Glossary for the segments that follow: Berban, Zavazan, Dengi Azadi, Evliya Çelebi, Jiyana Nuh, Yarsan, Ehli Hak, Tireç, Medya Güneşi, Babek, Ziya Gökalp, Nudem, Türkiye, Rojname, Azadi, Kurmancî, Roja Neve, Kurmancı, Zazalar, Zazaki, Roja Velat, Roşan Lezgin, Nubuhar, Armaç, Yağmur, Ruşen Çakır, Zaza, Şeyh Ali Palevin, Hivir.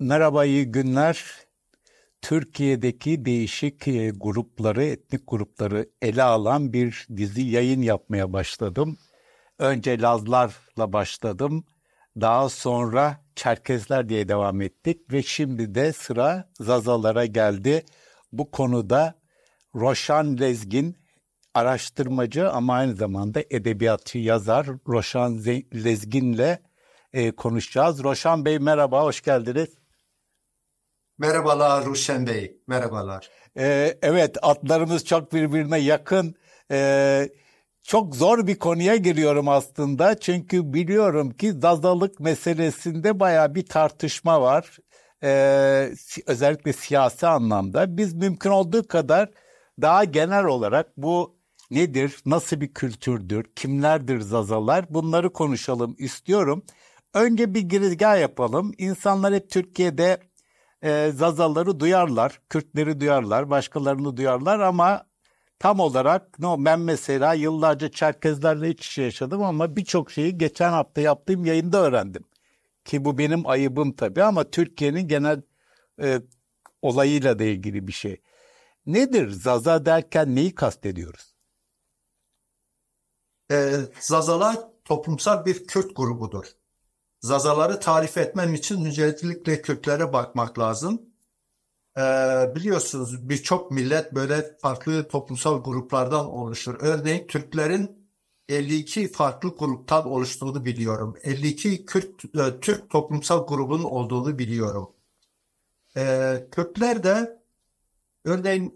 Merhaba, iyi günler. Türkiye'deki değişik grupları, etnik grupları ele alan bir dizi yayın yapmaya başladım. Önce Lazlarla başladım. Daha sonra Çerkezler diye devam ettik ve şimdi de sıra Zazalara geldi. Bu konuda Roşan Lezgin, araştırmacı ama aynı zamanda edebiyatçı, yazar Roşan Lezgin'le konuşacağız. Roşan Bey merhaba, hoş geldiniz. Merhabalar Ruşen Bey, merhabalar. Evet, adlarımız çok birbirine yakın. Çok zor bir konuya giriyorum aslında. Çünkü biliyorum ki Zazalık meselesinde bayağı bir tartışma var. Özellikle siyasi anlamda. Biz mümkün olduğu kadar daha genel olarak bu nedir, nasıl bir kültürdür, kimlerdir Zazalar, bunları konuşalım istiyorum. Önce bir girizgah yapalım. İnsanlar hep Türkiye'de Zazaları duyarlar, Kürtleri duyarlar, başkalarını duyarlar ama tam olarak ben mesela yıllarca Çerkezlerle iç içe yaşadım ama birçok şeyi geçen hafta yaptığım yayında öğrendim. Ki bu benim ayıbım tabii ama Türkiye'nin genel olayıyla da ilgili bir şey. Nedir Zaza derken neyi kastediyoruz? Zazalar toplumsal bir Kürt grubudur. Zazaları tarif etmem için öncelikle Kürtlere bakmak lazım. Biliyorsunuz birçok millet böyle farklı toplumsal gruplardan oluşur. Örneğin Türklerin 52 farklı gruptan oluştuğunu biliyorum. 52 Türk toplumsal grubunun olduğunu biliyorum. Kürtler de örneğin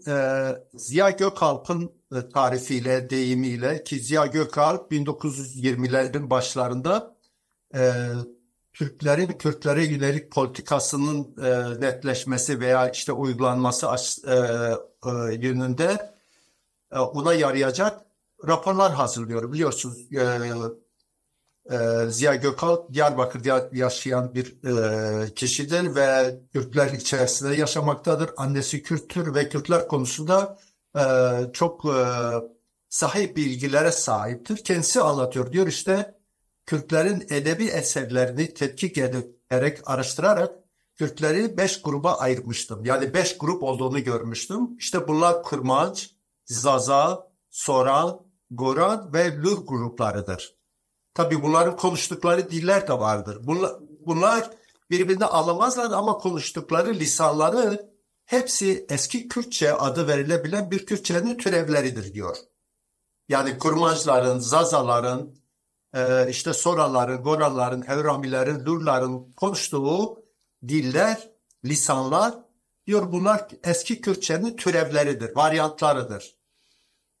Ziya Gökalp'ın tarifiyle, deyimiyle ki Ziya Gökalp 1920'lerin başlarında Türklerin Kürtlere yönelik politikasının netleşmesi veya işte uygulanması yönünde ona yarayacak raporlar hazırlıyor. Biliyorsunuz Ziya Gökalp Diyarbakır'da yaşayan bir kişidir ve Kürtler içerisinde yaşamaktadır. Annesi Kürttür ve Kürtler konusunda çok sahip bilgilere sahiptir. Kendisi anlatıyor, diyor işte Kürtlerin edebi eserlerini tetkik ederek, araştırarak Kürtleri 5 gruba ayırmıştım. Yani 5 grup olduğunu görmüştüm. İşte bunlar Kurmancî, Zaza, Soral, Goran ve Luh gruplarıdır. Tabii bunların konuştukları diller de vardır. Bunlar birbirini anlamazlar ama konuştukları lisanları hepsi eski Kürtçe adı verilebilen bir Kürtçenin türevleridir diyor. Yani Kurmancıların, Zazaların, işte Soraların, Goraların, Evramilerin, Lurların konuştuğu diller, lisanlar diyor bunlar eski Kürtçenin türevleridir, varyantlarıdır.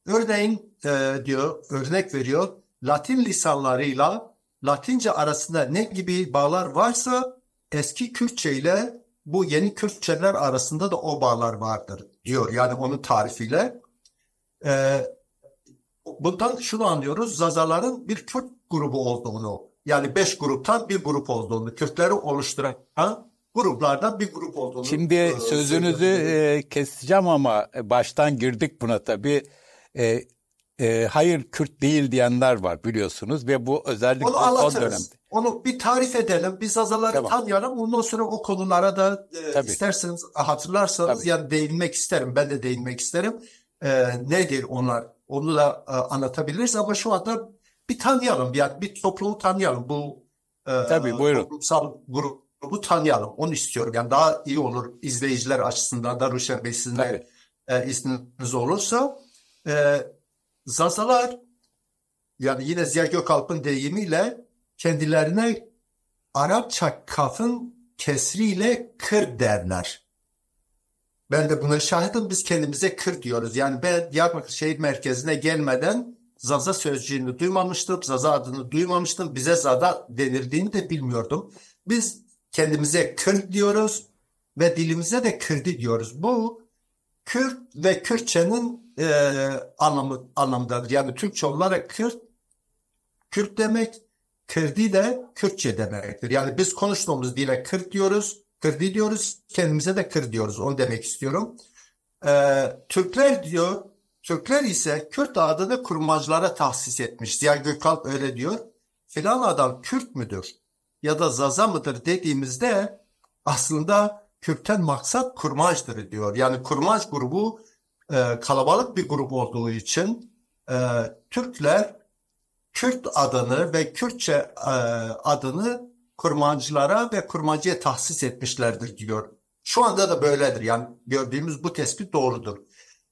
Örneğin diyor, örnek veriyor, Latin lisanlarıyla Latince arasında ne gibi bağlar varsa eski Kürtçe ile bu yeni Kürtçeler arasında da o bağlar vardır diyor. Yani onun tarifiyle. Bundan şunu anlıyoruz, Zazaların bir Kürt grubu olduğunu, yani 5 gruptan bir grup olduğunu, Kürtleri oluşturan gruplardan bir grup olduğunu. Şimdi sözünüzü keseceğim ama baştan girdik buna tabii. Hayır Kürt değil diyenler var biliyorsunuz ve bu özellikle o dönemde. Onu bir tarif edelim, biz Zazaları tanıyalım, ondan sonra o konulara da isterseniz hatırlarsanız yani değinmek isterim, ben de değinmek isterim. Nedir onlar? Onu da anlatabiliriz ama şu anda bir tanıyalım, yani bir toplumu tanıyalım, bu toplumsal grubu tanıyalım, onu istiyorum. Yani daha iyi olur izleyiciler açısından da Ruşen Bey sizin de izniniz olursa. Zazalar, yani yine Ziya Gökalp'ın deyimiyle kendilerine Arapça kafın kesriyle kır derler. Ben de buna şahidim, biz kendimize Kürt diyoruz. Yani ben Diyarbakır şehir merkezine gelmeden Zaza sözcüğünü duymamıştım, Zaza adını duymamıştım. Bize Zaza denildiğini de bilmiyordum. Biz kendimize Kürt diyoruz ve dilimize de Kürdi diyoruz. Bu Kürt ve Kürtçenin anlamındadır. Yani Türkçe olarak Kürt, Kürt demek, Kürdi de Kürtçe demektir. Yani biz konuştuğumuz dile Kürt diyoruz. Kürdi diyoruz, kendimize de Kürt diyoruz. Onu demek istiyorum. Türkler diyor, Türkler ise Kürt adını Kurmancılara tahsis etmiş. Ziya Gökalp öyle diyor. Filan adam Kürt müdür ya da Zaza mıdır dediğimizde aslında kökten maksat kurmacdır diyor. Yani kurmac grubu kalabalık bir grup olduğu için Türkler Kürt adını ve Kürtçe adını kurmancılara ve kurmancıya tahsis etmişlerdir diyor. Şu anda da böyledir. Yani gördüğümüz bu tespit doğrudur.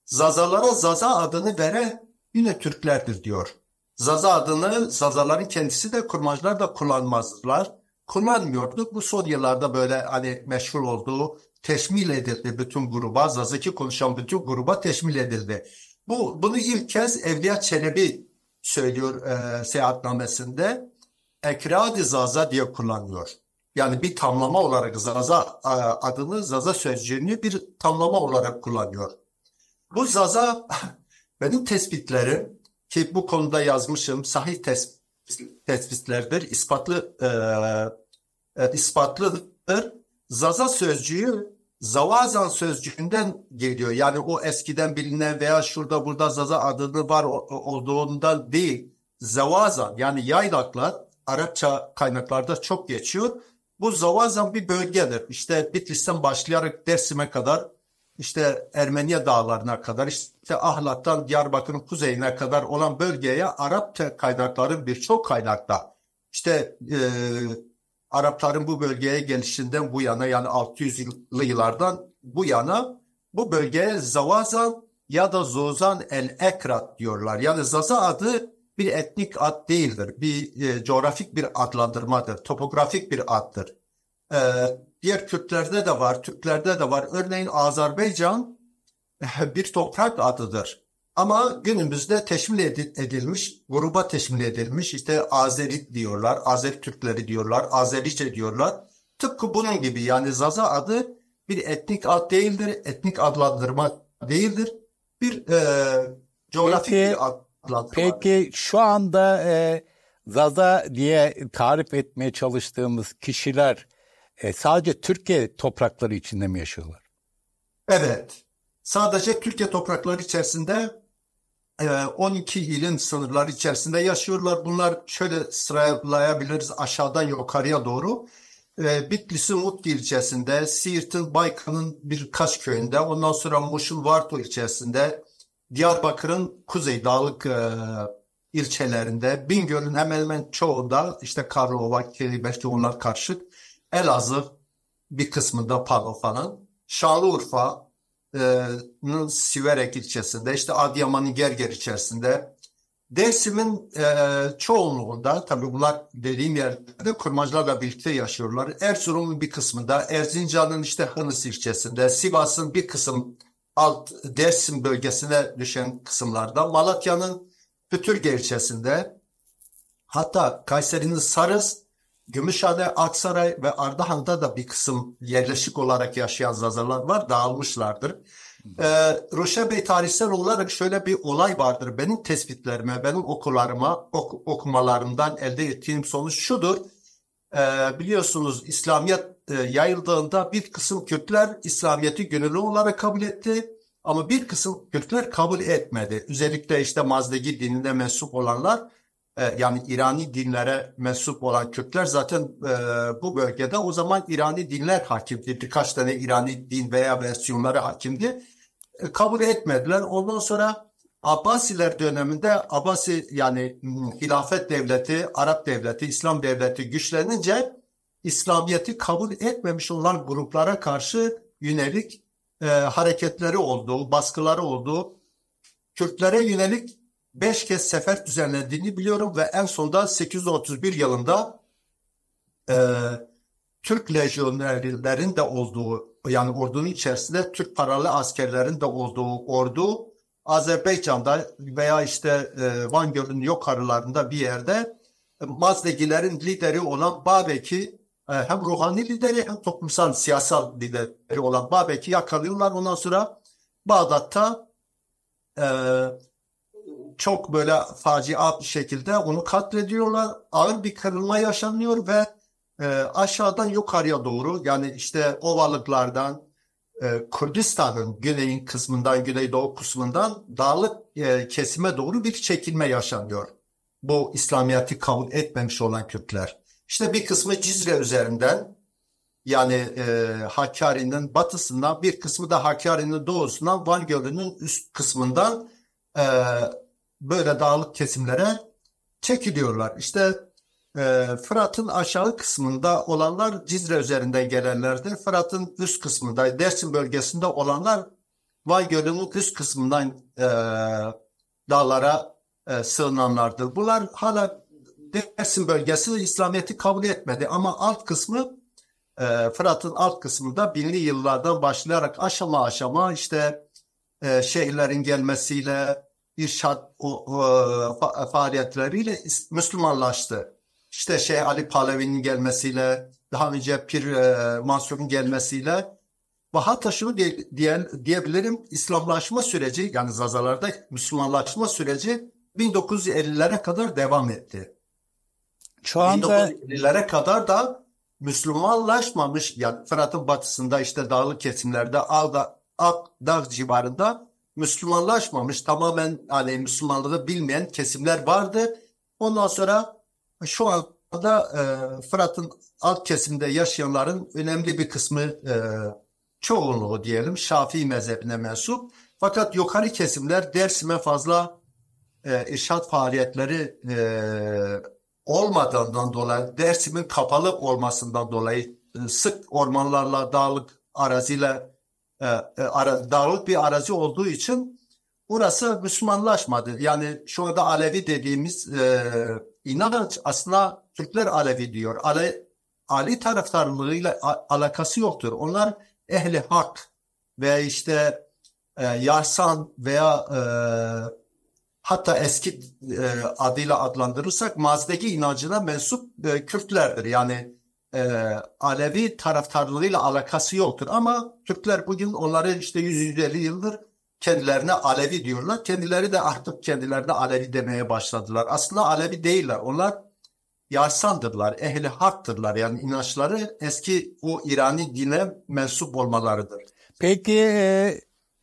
Zazalara Zaza adını vere yine Türklerdir diyor. Zaza adını Zazaların kendisi de kurmancılar da kullanmazlar. Kullanmıyordu. Bu son yıllarda böyle hani meşhur olduğu teşmil edildi bütün gruba. Zazaki konuşan bütün gruba teşmil edildi. Bunu ilk kez Evliya Çelebi söylüyor seyahatnamesinde. Ekradi Zaza diye kullanıyor. Yani bir tamlama olarak Zaza adını, Zaza sözcüğünü bir tamlama olarak kullanıyor. Bu Zaza benim tespitlerim ki bu konuda yazmışım, sahih tespitlerdir, ispatlıdır. Zaza sözcüğü Zavazan sözcüğünden geliyor. Yani o eskiden bilinen veya şurada burada Zaza adını var olduğundan değil. Zavazan yani yaylaklar Arapça kaynaklarda çok geçiyor. Bu Zavazan bir bölgedir. İşte Bitlis'ten başlayarak Dersim'e kadar, işte Ermeniye dağlarına kadar, işte Ahlat'tan Diyarbakır'ın kuzeyine kadar olan bölgeye Arapça kaynakların birçok kaynakta, işte Arapların bu bölgeye gelişinden bu yana, yani 600'lü yıllardan bu yana bu bölgeye Zavazan ya da Zozan el-Ekrat diyorlar. Yani Zaza adı bir etnik ad değildir. Bir coğrafik bir adlandırmadır. Topografik bir addır. Diğer Kürtlerde de var, Türklerde de var. Örneğin Azerbaycan bir toprak adıdır. Ama günümüzde teşmil edilmiş, gruba teşmil edilmiş. İşte Azeri diyorlar, Azeri Türkleri diyorlar, Azerice diyorlar. Tıpkı bunun gibi yani Zaza adı bir etnik ad değildir, etnik adlandırma değildir. Bir coğrafik bir ad. Peki şu anda Zaza diye tarif etmeye çalıştığımız kişiler sadece Türkiye toprakları içinde mi yaşıyorlar? Evet. Sadece Türkiye toprakları içerisinde 12 ilin sınırları içerisinde yaşıyorlar. Bunlar şöyle sıralayabiliriz aşağıdan yukarıya doğru. Bitlis'in Utki ilçesinde, Siirt'in Baykan'ın birkaç köyünde, ondan sonra Muş'un Varto ilçesinde, Diyarbakır'ın kuzey dağlık ilçelerinde, Bingöl'ün hemen hemen çoğunda, işte Karlova, belki onlar karşıt, Elazığ bir kısmında Palo falan, Şanlıurfa'nın Siverek ilçesinde, işte Adıyaman'ın Gerger içerisinde, Dersim'in çoğunluğunda, tabii bunlar dediğim yerlerde kurmacılarla birlikte yaşıyorlar. Erzurum'un bir kısmında, Erzincan'ın işte Hınıs ilçesinde, Sivas'ın bir kısım alt Dersim bölgesine düşen kısımlarda, Malatya'nın Kütürge ilçesinde, hatta Kayseri'nin Sarız, Gümüşhane, Aksaray ve Ardahan'da da bir kısım yerleşik olarak yaşayan Zazalar var, dağılmışlardır. Ruşen Bey, tarihsel olarak şöyle bir olay vardır. Benim tespitlerime, benim okumalarımdan elde ettiğim sonuç şudur. Biliyorsunuz İslamiyet yayıldığında bir kısım Kürtler İslamiyet'i gönüllü olarak kabul etti ama bir kısım Kürtler kabul etmedi. Özellikle işte Mazdegi dinine mensup olanlar, yani İrani dinlere mensup olan Kürtler zaten bu bölgede o zaman İrani dinler hakimdi. Birkaç tane İrani din veya versiyonları hakimdi. Kabul etmediler. Ondan sonra Abbasiler döneminde Abbasi yani hilafet devleti, Arap devleti, İslam devleti güçlenince İslamiyet'i kabul etmemiş olan gruplara karşı yönelik hareketleri oldu, baskıları oldu. Kürtlere yönelik 5 kez sefer düzenlediğini biliyorum ve en sonunda 831 yılında Türk lejyonerlerin de olduğu, yani ordunun içerisinde Türk paralı askerlerin de olduğu ordu Azerbaycan'da veya işte Van Gölü'nün yukarılarında bir yerde Mazdegilerin lideri olan Babek'i, hem ruhani lideri hem toplumsal siyasal lideri olan Babek'i yakalıyorlar. Ondan sonra Bağdat'ta çok böyle facia bir şekilde onu katlediyorlar. Ağır bir kırılma yaşanıyor ve aşağıdan yukarıya doğru, yani işte ovalıklardan, Kürdistan'ın güneyin kısmından, güneydoğu kısmından dağlık kesime doğru bir çekilme yaşanıyor. Bu İslamiyet'i kabul etmemiş olan Kürtler. İşte bir kısmı Cizre üzerinden, yani Hakkari'nin batısından, bir kısmı da Hakkari'nin doğusundan, Van Gölü'nün üst kısmından böyle dağlık kesimlere çekiliyorlar. İşte Fırat'ın aşağı kısmında olanlar Cizre üzerinden gelenlerdir. Fırat'ın üst kısmında, Dersim bölgesinde olanlar Van Gölü'nün üst kısmından dağlara sığınanlardır. Bunlar hala Dersim bölgesi İslamiyet'i kabul etmedi ama alt kısmı, Fırat'ın alt kısmında 1000'li yıllardan başlayarak aşama aşama işte şeyhlerin gelmesiyle, irşad faaliyetleriyle Müslümanlaştı. İşte Şeyh Ali Palevin'in gelmesiyle, daha önce Pir Mansur'un gelmesiyle, ve hatta şunu diyebilirim, İslamlaşma süreci, yani Zazalar'da Müslümanlaşma süreci 1950'lere kadar devam etti. Şu anda 1950'lere kadar da Müslümanlaşmamış, yani Fırat'ın batısında işte dağlı kesimlerde, Akdağ civarında Müslümanlaşmamış, tamamen hani Müslümanlığı bilmeyen kesimler vardı. Ondan sonra şu anda Fırat'ın alt kesimde yaşayanların önemli bir kısmı, çoğunluğu diyelim, Şafii mezhebine mensup. Fakat yukarı kesimler Dersim'e fazla irşad faaliyetleri olmadığından dolayı, Dersim'in kapalı olmasından dolayı sık ormanlarla, dağlık araziyle, dağlık bir arazi olduğu için orası Müslümanlaşmadı. Yani şu anda Alevi dediğimiz inanç aslında Türkler Alevi diyor. Ali taraftarlığıyla alakası yoktur. Onlar Ehli Hak veya işte Yarsan veya hatta eski adıyla adlandırırsak Mazdeki inancına mensup Kürtlerdir. Yani Alevi taraftarlığıyla alakası yoktur. Ama Türkler bugün onları işte 150 yıldır kendilerine Alevi diyorlar. Kendileri de artık kendilerine Alevi demeye başladılar. Aslında Alevi değiller. Onlar Yarsandırlar, Ehli Hak'tırlar. Yani inançları eski o İrani dine mensup olmalarıdır. Peki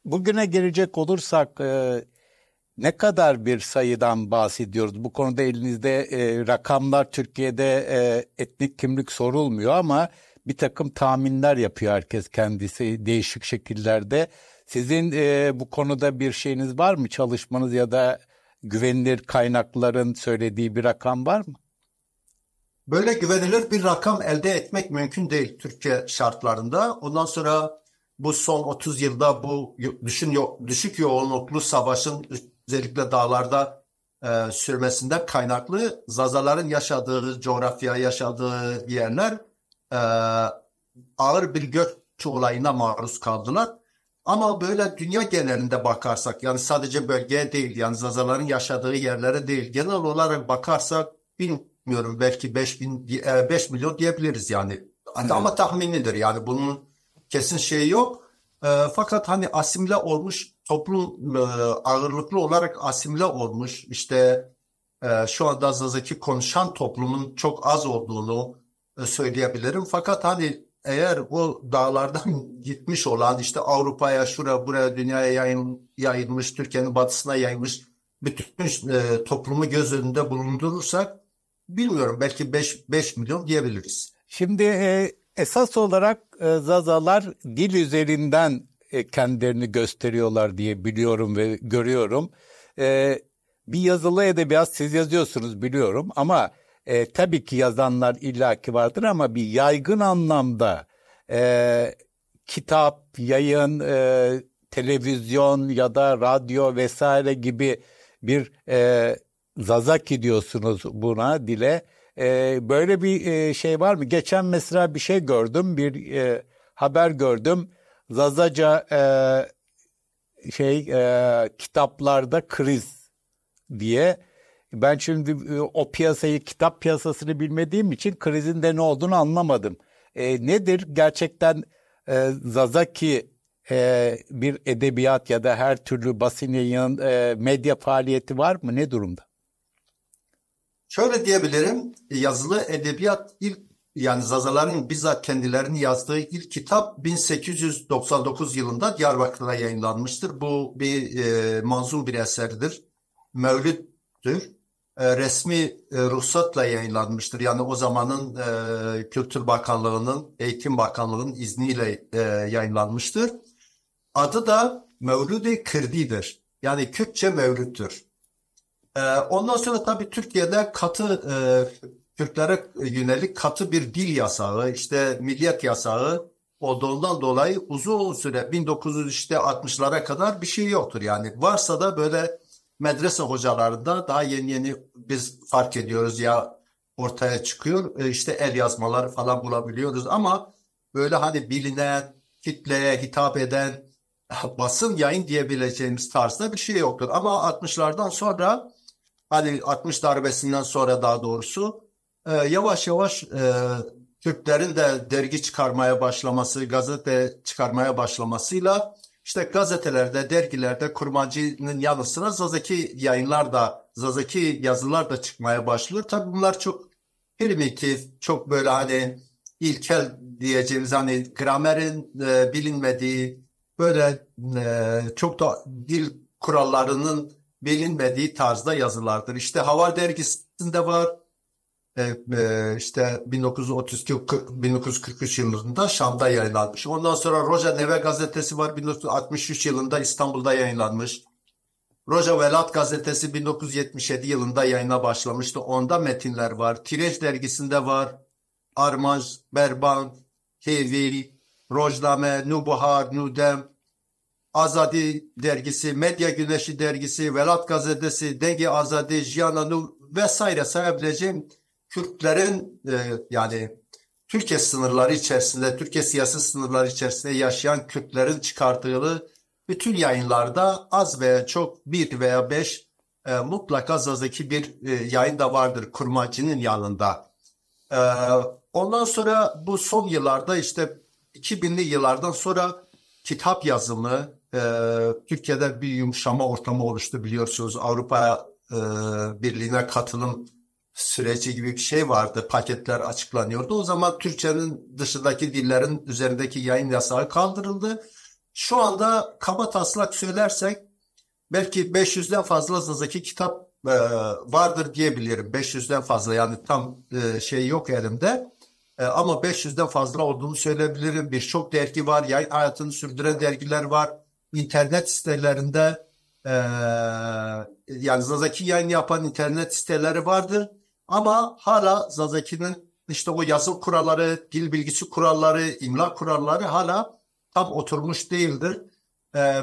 bugüne gelecek olursak ne kadar bir sayıdan bahsediyoruz? Bu konuda elinizde rakamlar, Türkiye'de etnik kimlik sorulmuyor ama bir takım tahminler yapıyor herkes kendisi değişik şekillerde. Sizin bu konuda bir şeyiniz var mı? Çalışmanız ya da güvenilir kaynakların söylediği bir rakam var mı? Böyle güvenilir bir rakam elde etmek mümkün değil Türkiye şartlarında. Ondan sonra bu son 30 yılda bu düşük yoğunluklu savaşın özellikle dağlarda sürmesinden kaynaklı Zazaların yaşadığı coğrafya, yaşadığı yerler ağır bir göç olayına maruz kaldılar. Ama böyle dünya genelinde bakarsak, yani sadece bölgeye değil, yani Zazaların yaşadığı yerlere değil, genel olarak bakarsak bilmiyorum, belki 5 milyon diyebiliriz yani. Evet. Ama tahminidir yani, bunun kesin şeyi yok. Fakat hani asimile olmuş toplum, ağırlıklı olarak asimile olmuş, işte şu anda Zazaki konuşan toplumun çok az olduğunu söyleyebilirim. Fakat hani eğer o dağlardan gitmiş olan, işte Avrupa'ya, şuraya buraya, dünyaya yayılmış, Türkiye'nin batısına yayılmış bütün toplumu göz önünde bulundurursak, bilmiyorum, belki 5 milyon diyebiliriz. Şimdi esas olarak Zazalar dil üzerinden kendilerini gösteriyorlar diye biliyorum ve görüyorum. Bir yazılı edebiyat siz yazıyorsunuz biliyorum ama tabii ki yazanlar illaki vardır ama bir yaygın anlamda kitap, yayın, televizyon ya da radyo vesaire gibi bir Zazaki diyorsunuz buna, dile. Böyle bir şey var mı? Geçen mesela bir şey gördüm, bir haber gördüm. Zazaca kitaplarda kriz diye. Ben şimdi o piyasayı, kitap piyasasını bilmediğim için krizin de ne olduğunu anlamadım. Nedir? Gerçekten Zazaki bir edebiyat ya da her türlü basın yayın, medya faaliyeti var mı? Ne durumda? Şöyle diyebilirim, yazılı edebiyat ilk, yani Zazaların bizzat kendilerini yazdığı ilk kitap 1899 yılında Diyarbakır'da yayınlanmıştır. Bu bir manzum bir eserdir, mevlüttür. resmi ruhsatla yayınlanmıştır. Yani o zamanın Kültür Bakanlığı'nın, Eğitim Bakanlığı'nın izniyle yayınlanmıştır. Adı da Mevlüd-i Kırdi'dir. Yani Kürtçe Mevlüt'tür. Ondan sonra tabii Türkiye'de katı, Türklere yönelik katı bir dil yasağı, işte milliyet yasağı olduğundan dolayı uzun süre 1960'lara kadar bir şey yoktur. Yani varsa da böyle medrese hocalarında daha yeni biz fark ediyoruz ya ortaya çıkıyor. İşte el yazmaları falan bulabiliyoruz ama böyle hani bilinen, kitleye hitap eden basın yayın diyebileceğimiz tarzda bir şey yoktur. Ama 60'lardan sonra hani 60 darbesinden sonra daha doğrusu yavaş yavaş Türklerin de dergi çıkarmaya başlaması, gazete çıkarmaya başlamasıyla işte gazetelerde, dergilerde Kurmancı'nın yanı sıra Zazaki yayınlar da, Zazaki yazılar da çıkmaya başlıyor. Tabii bunlar çok primitif, çok böyle hani ilkel diyeceğimiz hani gramerin bilinmediği, böyle çok da dil kurallarının bilinmediği tarzda yazılardır. İşte Hava dergisinde var. İşte 1943 yılında Şam'da yayınlanmış. Ondan sonra Roja Neve gazetesi var, 1963 yılında İstanbul'da yayınlanmış. Roja Velat gazetesi 1977 yılında yayına başlamıştı. Onda metinler var. Tireç dergisinde var. Armaç, Berban, Hivir, Rojname, Nubuhar, Nudem, Azadi dergisi, Medya Güneşi dergisi, Velat gazetesi, Dengi Azadi, Jiyana Nuh vesaire sayabileceğim Kürtlerin yani Türkiye sınırları içerisinde, Türkiye siyasi sınırları içerisinde yaşayan Kürtlerin çıkarttığı bütün yayınlarda az veya çok 1 veya 5 mutlaka Zazaki bir yayın da vardır Kurmancı'nın yanında. Ondan sonra bu son yıllarda işte 2000'li yıllardan sonra kitap yazımı, Türkiye'de bir yumuşama ortamı oluştu biliyorsunuz. Avrupa Birliği'ne katılım süreci gibi bir şey vardı. Paketler açıklanıyordu. O zaman Türkçenin dışındaki dillerin üzerindeki yayın yasağı kaldırıldı. Şu anda kaba taslak söylersek belki 500'den fazla Zazaki kitap vardır diyebilirim. 500'den fazla yani tam şey yok elimde. Ama 500'den fazla olduğunu söyleyebilirim. Birçok dergi var, yayın hayatını sürdüren dergiler var. İnternet sitelerinde yani Zazaki yayın yapan internet siteleri vardı. Ama hala Zazaki'nin işte o yazım kuralları, dil bilgisi kuralları, imla kuralları hala tam oturmuş değildir.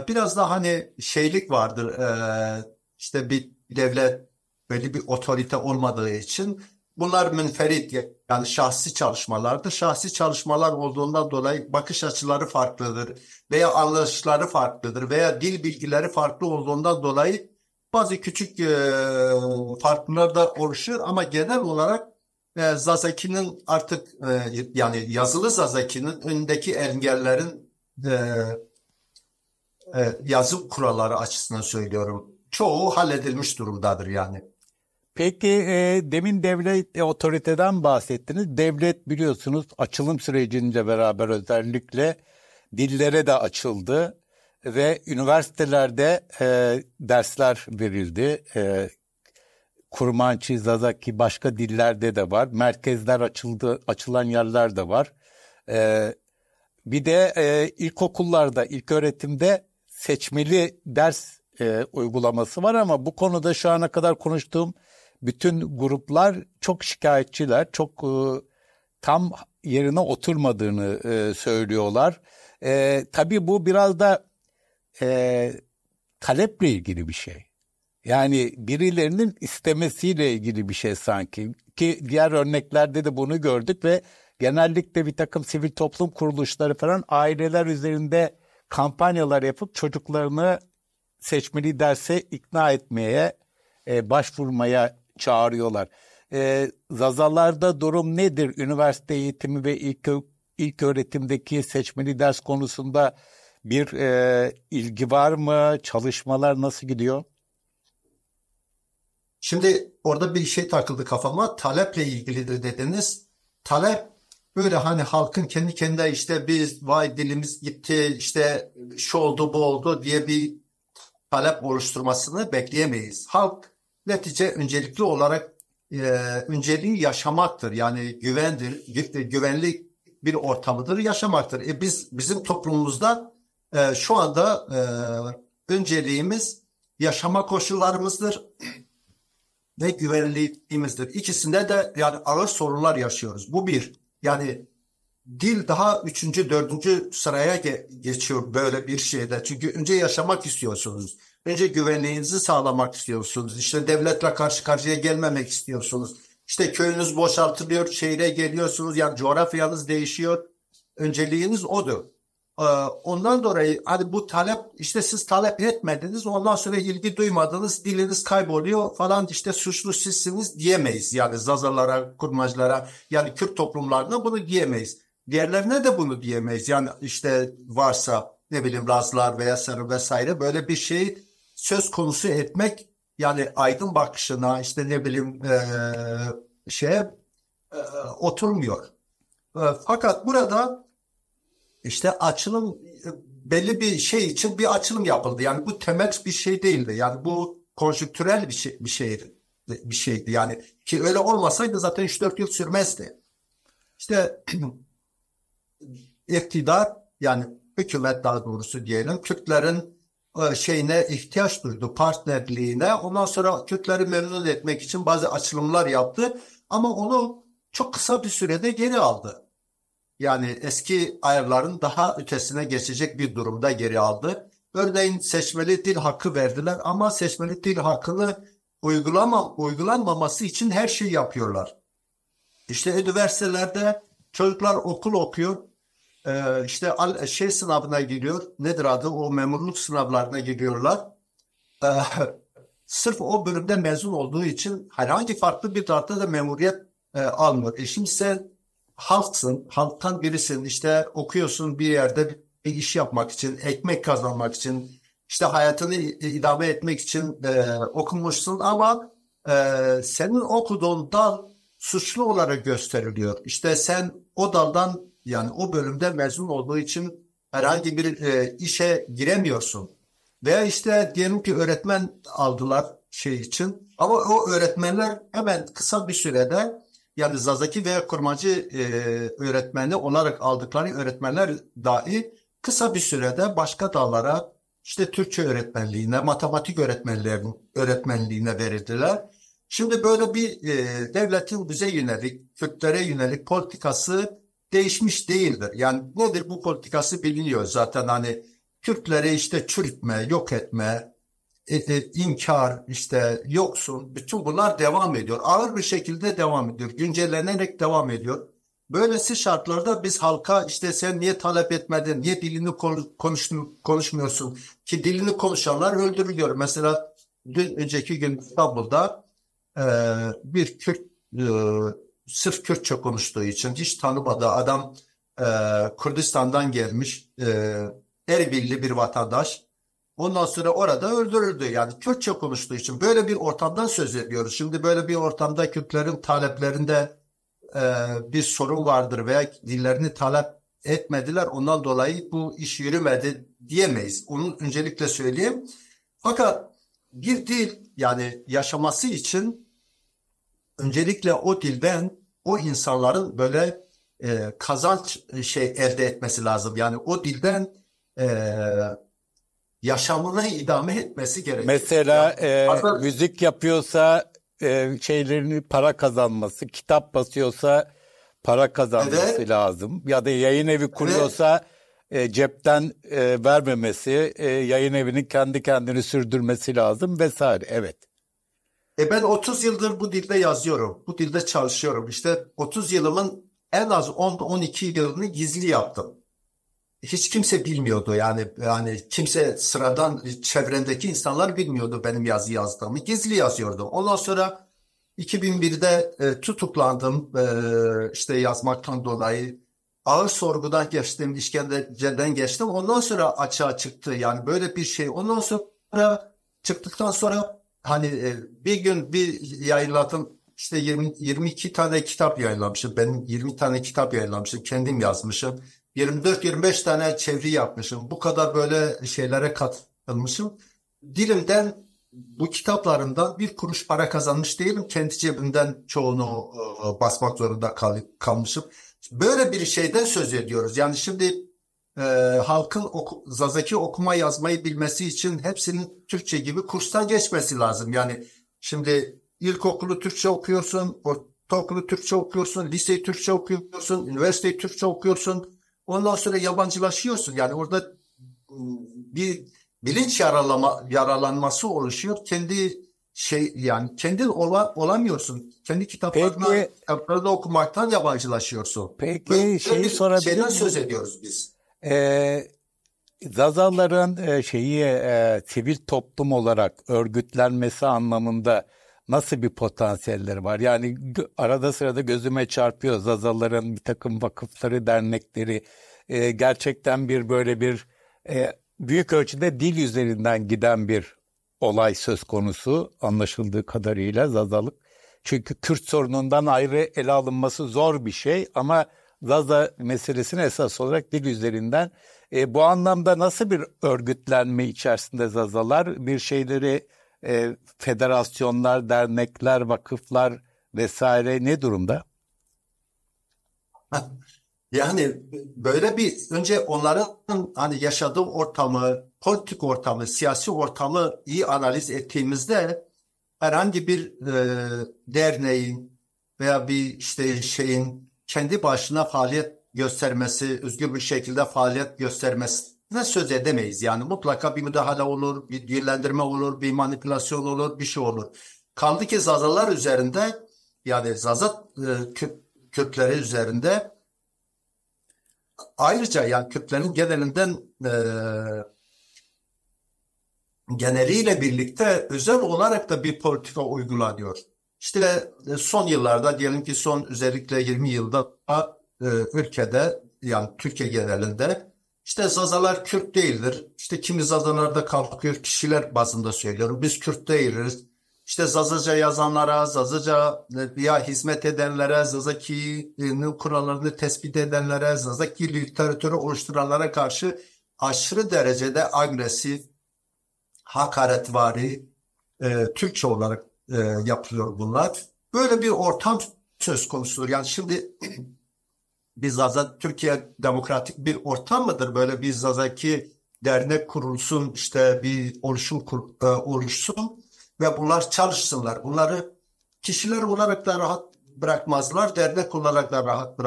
Biraz da hani şeylik vardır. İşte bir devlet böyle bir otorite olmadığı için bunlar münferit yani şahsi çalışmalardır. Şahsi çalışmalar olduğundan dolayı bakış açıları farklıdır veya anlayışları farklıdır veya dil bilgileri farklı olduğundan dolayı bazı küçük farklılar da oluşur ama genel olarak Zazaki'nin artık yani yazılı Zazaki'nin önündeki engellerin yazım kuralları açısından söylüyorum. Çoğu halledilmiş durumdadır yani. Peki demin devlet otoriteden bahsettiniz. Devlet biliyorsunuz açılım sürecince beraber özellikle dillere de açıldı ve üniversitelerde dersler verildi. Kurmancı, Zazaki başka dillerde de var. Merkezler açıldı, açılan yerler de var. Bir de ilkokullarda, ilköğretimde seçmeli ders uygulaması var ama bu konuda şu ana kadar konuştuğum bütün gruplar çok şikayetçiler, çok tam yerine oturmadığını söylüyorlar. Tabii bu biraz da taleple ilgili bir şey. Yani birilerinin istemesiyle ilgili bir şey sanki. Ki diğer örneklerde de bunu gördük ve genellikle bir takım sivil toplum kuruluşları falan aileler üzerinde kampanyalar yapıp çocuklarını seçmeli derse ikna etmeye, başvurmaya çağırıyorlar. Zazalarda durum nedir? Üniversite eğitimi ve ilk öğretimdeki seçmeli ders konusunda bir ilgi var mı? Çalışmalar nasıl gidiyor? Şimdi orada bir şey takıldı kafama. Taleple ilgilidir dediniz. Talep böyle hani halkın kendi kendine işte biz vay dilimiz gitti işte şu oldu bu oldu diye bir talep oluşturmasını bekleyemeyiz. Halk netice öncelikli olarak önceliği yaşamaktır. Yani güvendir, güvenli bir ortamıdır, yaşamaktır. Bizim toplumumuzda şu anda önceliğimiz yaşama koşullarımızdır ve güvenliğimizdir. İkisinde de yani ağır sorunlar yaşıyoruz. Bu bir. Yani dil daha 3. 4. sıraya geçiyor böyle bir şeyde. Çünkü önce yaşamak istiyorsunuz. Önce güvenliğinizi sağlamak istiyorsunuz. İşte devletle karşı karşıya gelmemek istiyorsunuz. İşte köyünüz boşaltılıyor, şehre geliyorsunuz. Yani coğrafyanız değişiyor. Önceliğiniz odur. Ondan dolayı hani bu talep, işte siz talep etmediniz, ondan sonra ilgi duymadınız, diliniz kayboluyor falan, işte suçlu sizsiniz diyemeyiz. Yani Zazalara, Kurmancılara, yani Kürt toplumlarına bunu diyemeyiz. Diğerlerine de bunu diyemeyiz. Yani işte varsa ne bileyim Lazlar veya Sarı vesaire böyle bir şey söz konusu etmek, yani aydın bakışına işte ne bileyim oturmuyor. Fakat burada İşte açılım, belli bir şey için bir açılım yapıldı. Yani bu temel bir şey değildi. Yani bu konjüktürel bir şeydi. Yani ki öyle olmasaydı zaten 3-4 yıl sürmezdi. İşte iktidar, yani hükümet daha doğrusu diyelim, Kürtlerin şeyine ihtiyaç duydu, partnerliğine. Ondan sonra Kürtleri memnun etmek için bazı açılımlar yaptı. Ama onu çok kısa bir sürede geri aldı. Yani eski ayarların daha ötesine geçecek bir durumda geri aldı. Örneğin seçmeli dil hakkı verdiler ama seçmeli dil hakkını uygulanmaması için her şeyi yapıyorlar. İşte üniversitelerde çocuklar okul okuyor, işte şey sınavına giriyor, nedir adı, o memurluk sınavlarına giriyorlar. Sırf o bölümde mezun olduğu için herhangi farklı bir dalda da memuriyet almıyor. Şimdi sen halktan birisin, işte okuyorsun bir yerde bir iş yapmak için, ekmek kazanmak için, işte hayatını idame etmek için okumuşsun ama senin okuduğun dal suçlu olarak gösteriliyor. İşte sen o daldan, yani o bölümde mezun olduğu için herhangi bir işe giremiyorsun. Veya işte diyelim ki öğretmen aldılar şey için ama o öğretmenler hemen kısa bir sürede, yani Zazaki veya Kurmancı öğretmeni olarak aldıkları öğretmenler dahi kısa bir sürede başka dallara, işte Türkçe öğretmenliğine, matematik öğretmenliğine verildiler. Şimdi böyle bir devletin bize yönelik, Kürtlere yönelik politikası değişmiş değildir. Yani nedir bu politikası biliniyor zaten, hani Kürtleri işte çürütme, yok etme, inkar, işte yoksun, bütün bunlar devam ediyor. Ağır bir şekilde devam ediyor. Güncellenerek devam ediyor. Böylesi şartlarda biz halka işte sen niye talep etmedin, niye dilini konuşmuyorsun ki dilini konuşanlar öldürülüyor. Mesela önceki gün İstanbul'da bir Kürt sırf Kürtçe konuştuğu için hiç tanımadığı adam, Kürdistan'dan gelmiş Erbilli bir vatandaş. Ondan sonra orada öldürüldü. Yani Kürtçe konuştuğu için böyle bir ortamdan söz ediyoruz. Şimdi böyle bir ortamda Kürtlerin taleplerinde bir sorun vardır veya dillerini talep etmediler. Ondan dolayı bu iş yürümedi diyemeyiz. Onu öncelikle söyleyeyim. Fakat bir dil, yani yaşaması için öncelikle o dilden o insanların böyle kazanç elde etmesi lazım. Yani o dilden yaşamına idame etmesi gerekiyor. Mesela müzik yapıyorsa şeylerini, para kazanması, kitap basıyorsa para kazanması lazım. Ya da yayın evi kuruyorsa cepten vermemesi, yayın evinin kendi kendini sürdürmesi lazım vesaire. Evet. Ben 30 yıldır bu dilde yazıyorum. Bu dilde çalışıyorum. İşte 30 yılımın en az 10-12 yılını gizli yaptım. Hiç kimse bilmiyordu, yani kimse, sıradan çevremdeki insanlar bilmiyordu benim yazı yazdığımı. Gizli yazıyordum. Ondan sonra 2001'de tutuklandım işte yazmaktan dolayı. Ağır sorgudan geçtim, işkenceden geçtim. Ondan sonra açığa çıktı, yani böyle bir şey. Ondan sonra çıktıktan sonra hani bir gün bir yayınladım. İşte 22 tane kitap yayınlamışım. Benim 20 tane kitap yayınlamışım. Kendim yazmışım. 24-25 tane çeviri yapmışım. Bu kadar böyle şeylere katılmışım. Dilimden bu kitaplarımdan bir kuruş para kazanmış değilim. Kendi cebimden çoğunu basmak zorunda kalmışım. Böyle bir şeyden söz ediyoruz. Yani şimdi halkın Zazaki okuma yazmayı bilmesi için hepsinin Türkçe gibi kurstan geçmesi lazım. Yani şimdi ilkokulu Türkçe okuyorsun, ortaokulu Türkçe okuyorsun, liseyi Türkçe okuyorsun, üniversiteyi Türkçe okuyorsun. Ondan sonra yabancılaşıyorsun. Yani orada bir bilinç yaralanması oluşuyor. Kendi olamıyorsun. Kendi kitaplarını okumaktan yabancılaşıyorsun. Peki şeyi sorabilir miyim? Söz ediyoruz biz. Zazaların sivil toplum olarak örgütlenmesi anlamında nasıl bir potansiyelleri var? Yani arada sırada gözüme çarpıyor Zazaların bir takım vakıfları, dernekleri. Gerçekten bir böyle bir büyük ölçüde dil üzerinden giden bir olay söz konusu anlaşıldığı kadarıyla Zazalık. Çünkü Kürt sorunundan ayrı ele alınması zor bir şey ama Zaza meselesini esas olarak dil üzerinden. Bu anlamda nasıl bir örgütlenme içerisinde Zazalar bir şeyleri federasyonlar, dernekler, vakıflar vesaire ne durumda? Yani böyle bir önce onların hani yaşadığı ortamı, politik ortamı, siyasi ortamı iyi analiz ettiğimizde herhangi bir derneğin veya bir işte şeyin kendi başına faaliyet göstermesi, özgür bir şekilde faaliyet göstermesine söz edemeyiz. Yani mutlaka bir müdahale olur, bir dillendirme olur, bir manipülasyon olur, bir şey olur. Kaldı ki Zazalar üzerinde, yani Zaza Kürtleri üzerinde ayrıca yani Kürtlerin genelinden geneliyle birlikte özel olarak da bir politika uygulanıyor. İşte son yıllarda diyelim ki son özellikle 20 yılda ülkede yani Türkiye genelinde işte Zazalar Kürt değildir. İşte kimi Zazalarda kalkıyor kişiler bazında söylüyorum. Biz Kürt değiliz. İşte Zazaca yazanlara, Zazaca ya hizmet edenlere, Zazaki'nin kurallarını tespit edenlere, Zazaki literatürü oluşturanlara karşı aşırı derecede agresif, hakaretvari, Türkçe olarak yapılıyor bunlar. Böyle bir ortam söz konusudur. Yani şimdi bir Zaza, Türkiye demokratik bir ortam mıdır? Böyle bir Zazaki dernek kurulsun, işte bir oluşum oluşsun ve bunlar çalışsınlar. Bunları kişiler olarak da rahat bırakmazlar, dernek olarak da rahat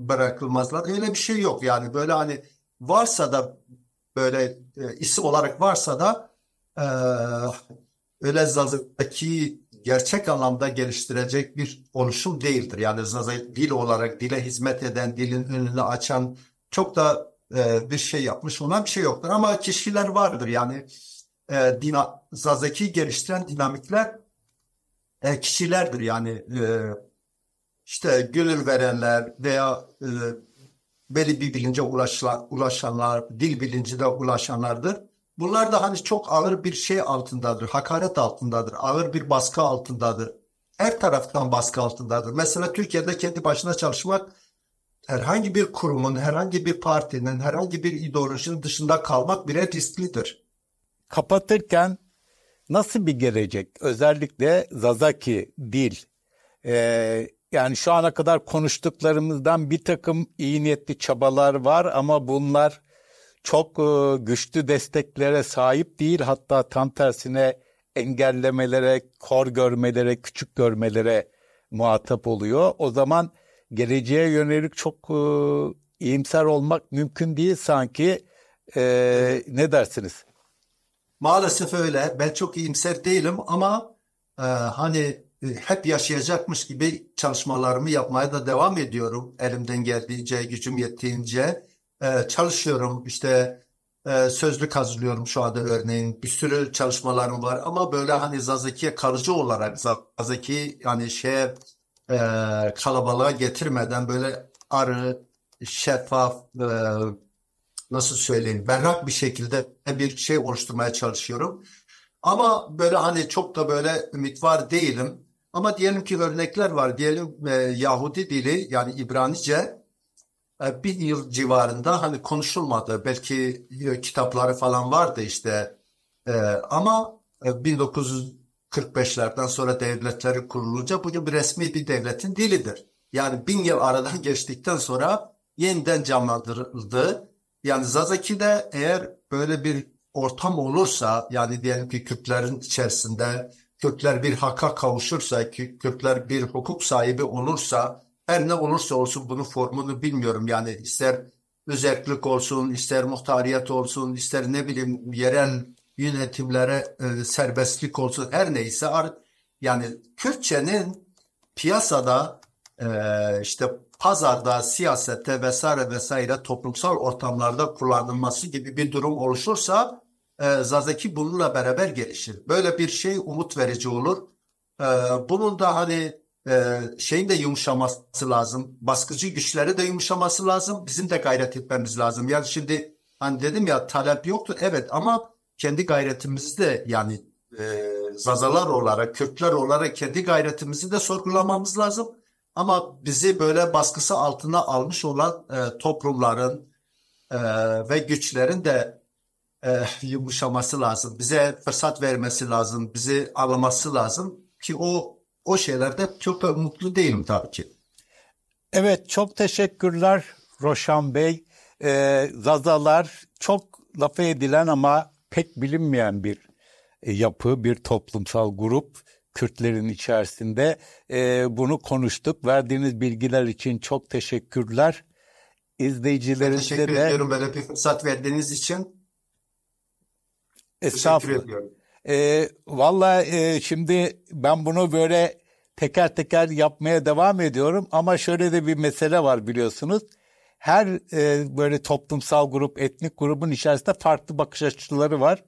bırakılmazlar. Öyle bir şey yok yani. Böyle hani varsa da böyle isim olarak varsa da öyle Zaza'daki gerçek anlamda geliştirecek bir oluşum değildir. Yani Zaza dil olarak dile hizmet eden, dilin önünü açan çok da bir şey yapmış olan bir şey yoktur. Ama kişiler vardır yani. Zazaki'yi geliştiren dinamikler kişilerdir yani işte gönül verenler veya belli bir bilince ulaşanlar, dil bilincine ulaşanlardır. Bunlar da hani çok ağır bir şey altındadır, hakaret altındadır, ağır bir baskı altındadır. Her taraftan baskı altındadır. Mesela Türkiye'de kendi başına çalışmak herhangi bir kurumun, herhangi bir partinin, herhangi bir ideolojinin dışında kalmak bile risklidir. Kapatırken nasıl bir gelecek? Özellikle Zazaki dil. Yani şu ana kadar konuştuklarımızdan bir takım iyi niyetli çabalar var ama bunlar çok güçlü desteklere sahip değil. Hatta tam tersine engellemelere, kor görmelere, küçük görmelere muhatap oluyor. O zaman geleceğe yönelik çok iyimser olmak mümkün değil sanki. Ne dersiniz? Maalesef öyle. Ben çok iyimser değilim ama hani hep yaşayacakmış gibi çalışmalarımı yapmaya da devam ediyorum. Elimden geldiğince, gücüm yettiğince çalışıyorum. İşte sözlük hazırlıyorum şu anda örneğin. Bir sürü çalışmalarım var ama böyle hani Zazaki'ye kalıcı olarak Zazaki'yi yani kalabalığa getirmeden böyle arı, şeffaf, nasıl söyleyeyim, berrak bir şekilde bir şey oluşturmaya çalışıyorum. Ama böyle hani çok da böyle ümit var değilim. Ama diyelim ki örnekler var. Diyelim Yahudi dili yani İbranice 1000 yıl civarında hani konuşulmadı. Belki kitapları falan vardı işte. Ama 1945'lerden sonra devletleri kurulunca bugün bir resmi bir devletin dilidir. Yani 1000 yıl aradan geçtikten sonra yeniden canlandırıldı. Yani Zazaki'de eğer böyle bir ortam olursa, yani diyelim ki Kürtlerin içerisinde Kürtler bir hakka kavuşursa, Kürtler bir hukuk sahibi olursa, her ne olursa olsun bunun formunu bilmiyorum. Yani ister özerklik olsun, ister muhtariyet olsun, ister ne bileyim yerel yönetimlere serbestlik olsun, her neyse. Yani Kürtçenin piyasada, işte pazarda, siyasette vesaire vesaire toplumsal ortamlarda kullanılması gibi bir durum oluşursa Zazaki bununla beraber gelişir. Böyle bir şey umut verici olur. Bunun da hani şeyin de yumuşaması lazım. Baskıcı güçleri de yumuşaması lazım. Bizim de gayret etmemiz lazım. Yani şimdi hani dedim ya talep yoktu. Evet, ama kendi gayretimizi de yani Zazalar olarak, Kürtler olarak kendi gayretimizi de sorgulamamız lazım. Ama bizi böyle baskısı altına almış olan toplumların ve güçlerin de yumuşaması lazım. Bize fırsat vermesi lazım. Bizi anlaması lazım ki o şeylerde çok mutlu değilim tabii ki. Evet, çok teşekkürler Roşan Bey. Zazalar çok lafı edilen ama pek bilinmeyen bir yapı, bir toplumsal grup. Kürtlerin içerisinde bunu konuştuk. Verdiğiniz bilgiler için çok teşekkürler. İzleyicilerimize de... Teşekkür ediyorum böyle bir fırsat verdiğiniz için. Estağfurullah. Valla şimdi ben bunu böyle teker teker yapmaya devam ediyorum. Ama şöyle de bir mesele var biliyorsunuz. Her böyle toplumsal grup, etnik grubun içerisinde farklı bakış açıları var.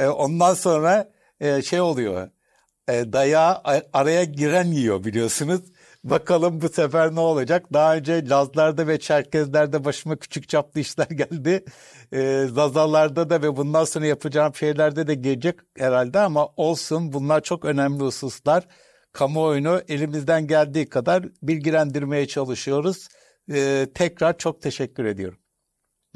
Ondan sonra şey oluyor... Dayağı araya giren yiyor biliyorsunuz. Bakalım bu sefer ne olacak? Daha önce Lazlarda ve Çerkezlerde başıma küçük çaplı işler geldi. Zazalarda da ve bundan sonra yapacağım şeylerde de gelecek herhalde, ama olsun, bunlar çok önemli hususlar. Kamuoyunu elimizden geldiği kadar bilgilendirmeye çalışıyoruz. Tekrar çok teşekkür ediyorum.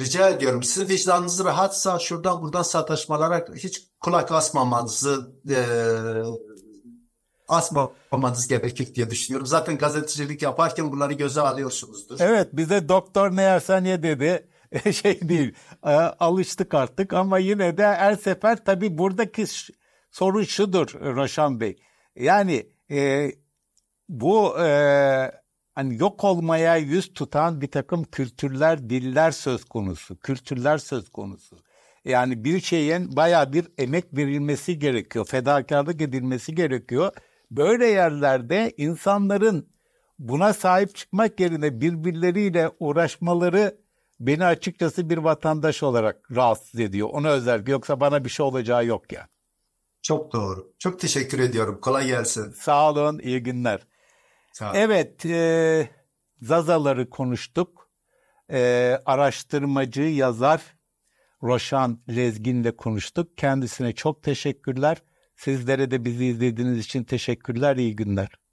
Rica ediyorum. Sizin vicdanınız rahatsa şuradan buradan sataşmalara hiç kulak asmamanız gerekir diye düşünüyorum. Zaten gazetecilik yaparken bunları göze alıyorsunuzdur. Evet, bize doktor ne yersen ye dedi. Şey değil, alıştık artık, ama yine de her sefer tabii buradaki sorun şudur Roşan Bey. Yani bu... Hani yok olmaya yüz tutan bir takım kültürler, diller söz konusu, kültürler söz konusu. Yani bir şeyin bayağı bir emek verilmesi gerekiyor, fedakarlık edilmesi gerekiyor. Böyle yerlerde insanların buna sahip çıkmak yerine birbirleriyle uğraşmaları beni açıkçası bir vatandaş olarak rahatsız ediyor. Ona özel, yoksa bana bir şey olacağı yok ya. Çok doğru. Çok teşekkür ediyorum. Kolay gelsin. Sağ olun, iyi günler. Evet, Zazalar'ı konuştuk. Araştırmacı, yazar Roşan Lezgin'le konuştuk. Kendisine çok teşekkürler. Sizlere de bizi izlediğiniz için teşekkürler, iyi günler.